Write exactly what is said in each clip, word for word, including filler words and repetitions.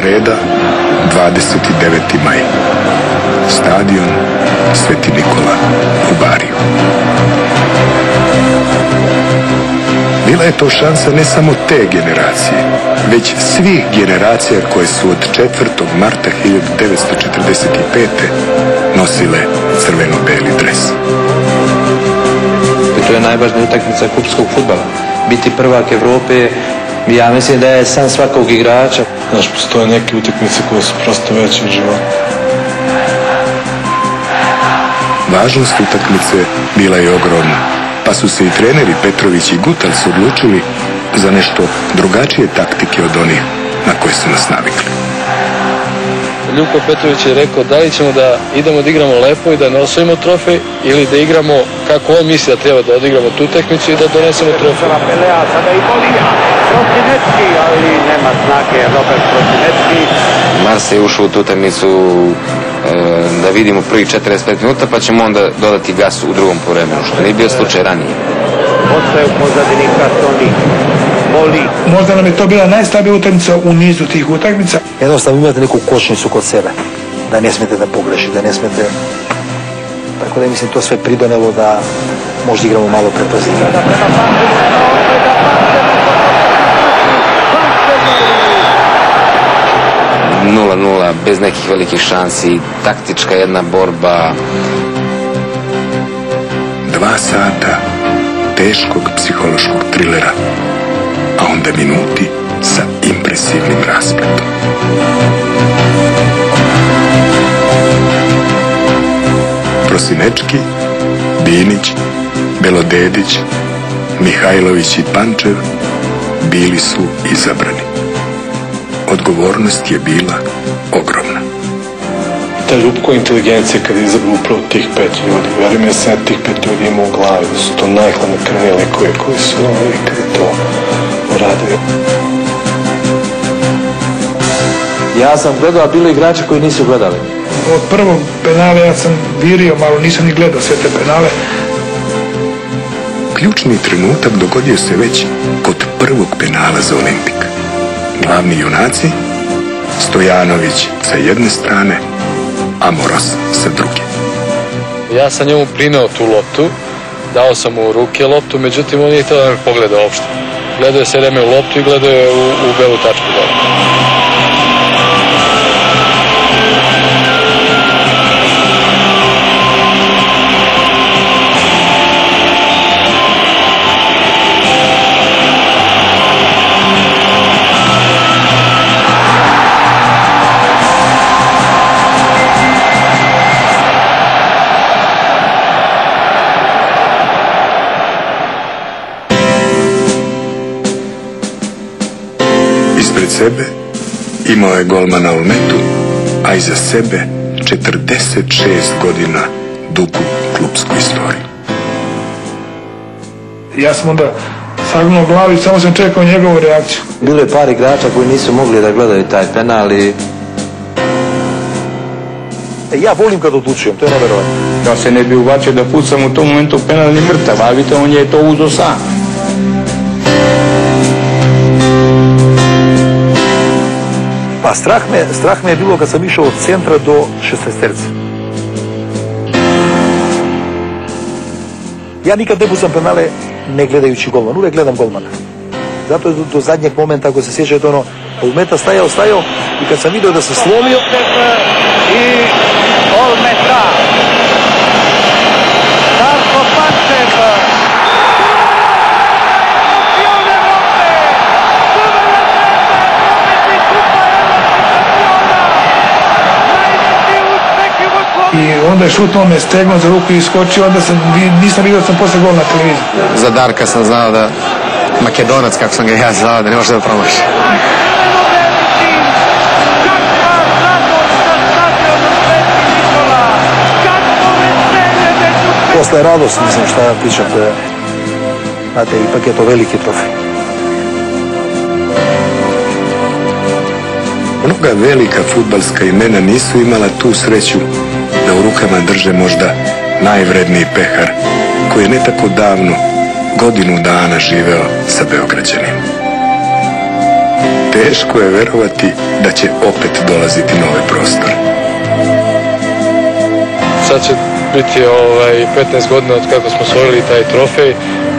среда, дваесет и девети мај. Стадион Свети Никола у Барију. Bila je to šansa ne samo te generacije, već svih generacija koje su od četvrtog marta hiljadu devetsto četrdeset i pete. nosile crveno-beli dres. To je najvažnija utakmica klubskog fudbala. Biti prvak Evrope, ja mislim da je san svakog igrača. Znaš, postoje neke utakmice koje su prosto veće od života. Važnost utakmice bila je ogromna, pa su se i treneri Petrović i Gutals odlučili za nešto drugačije taktike od onih na koje su nas navikli. Ljubo Petrović je rekao da li ćemo da idemo da igramo lepo i da ne osvojimo trofej ili da igramo kako on misli da treba da odigramo tu tehnicu i da donesemo trofej. Prostinecki, ali nema znake, Robert Prostinecki. Marse je ušao u tu tehnicu da vidimo prvih četrdeset pet minuta, pa ćemo onda dodati gas u drugom povremenu, što nije bio slučaj ranije. Ostaje u pozadini kartoni. Možda nam je to bila najslabija utakmica u nizu tih utakmica. Jednostavno imate neku kočnicu kod sebe, da ne smete da pogrešite, da ne smete... Tako da mislim to sve pridonelo da možda igramo malo prepazivno. nula nula, bez nekih velikih šansi, taktička jedna borba. Dva sata teškog psihološkog trilera, a onda minuti sa impresivnim raspletom. Prostinecki, Dinić, Belodedić, Mihajlović i Pančev bili su izabrani. Odgovornost je bila ogromna. Ta ljubko inteligencija kada je izabrao upravo tih pet ljudi, verujem ja sam tih pet ljudi imao u glavi, da su to najhladnokrvnije likove koji su oni kada to uradili. Ja sam gledao, a bilo igrače koji nisu gledali. Od prvog penale ja sam virio malo, nisam ni gledao sve te penale. Ključni trenutak dogodio se već kod prvog penala za Olimpik. Glavni junaci, Stojanović sa jedne strane, Amoros sa druge. Ja sam njemu prineo tu loptu, dao sam mu u ruke loptu, međutim on nije htio da me pogleda uopšte. Gledao je sve vreme u loptu i gledao je u belu tačku dole. Sebe imao je golmana Olmetu, a iza sebe četrdeset šest godina dugu klubsku istoriju. Ja sam onda sagnuo glavu i samo sam čekao njegovu reakciju. Bilo je par igrača koji nisu mogli da gledaju taj penal i... Ja volim kad odlučujem, to je neverovatno. Da se ne bi ubačio da pucam u tom momentu penal ni mrtav, a vidite on je to uzeo sam. A strah me, strah me je bilo kad sam išao od centra do šesnaesterca. Ja nikad ne pucam penale ne gledajući golman, uvek gledam golmana. Zato je do zadnjeg momenta, ako se sjećate ono, Olmeta stajao, stajao i kad sam vidio da se slomio... I Olmeta! Darko Pančev! I onda je šutno me stegnuo za ruku i iskočio, onda nisam vidio da sam posle gol na televiziji. Za Darka sam znao da, Makedonac kako sam ga ja znao, da ne može da promaši. Posle je radost, mislim šta ja pričam, to je, znate, ipak je to veliki trofej. Mnoga velika fudbalska imena nisu imala tu sreću da u rukama drže možda najvredniji pehar koji je ne tako davno, godinu dana živeo sa Beograđanima. Teško je verovati da će opet dolaziti na ovaj prostor. Sad će biti ovaj, petnaest godina od kako smo osvojili taj trofej.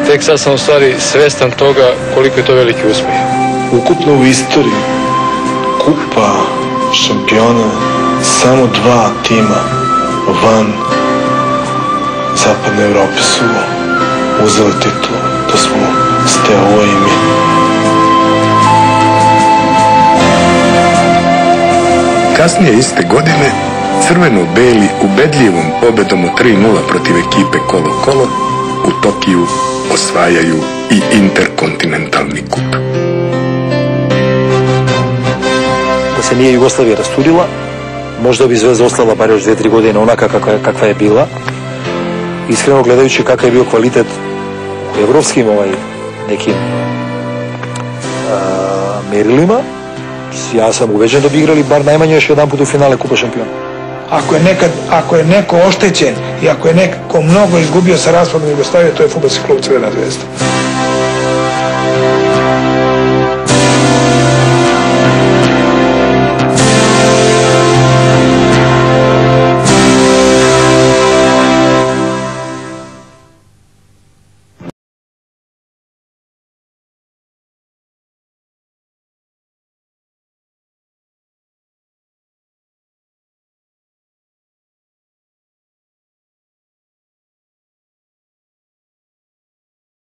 Tek sad sam u stvari svestan toga koliko je to veliki uspeh. Ukupno u istoriji kupa šampiona samo dva tima van Zapadne Evrope su uzeli titul. To smo ste ovo ime. Kasnije iste godine crveno-beli ubedljivom pobedom od tri nula protiv ekipe Colo-Colo u Tokiju osvajaju i Interkontinentalni kup. Da se nije Jugoslavija rasturila, možda bi Zvezda ostala bar još dve tri godine onaka kakva, kakva je bila. Iskreno gledajući kakav je bio kvalitet u evropskim ovaj, nekim a, merilima, ja sam ubeđen da bi igrali bar najmanje još jedan put u finale Kupa šampiona. Ako je, nekad, ako je neko oštećen i ako je neko mnogo izgubio sa raspadom Jugoslavije, to je fudbalski klub Crvena Zvezda.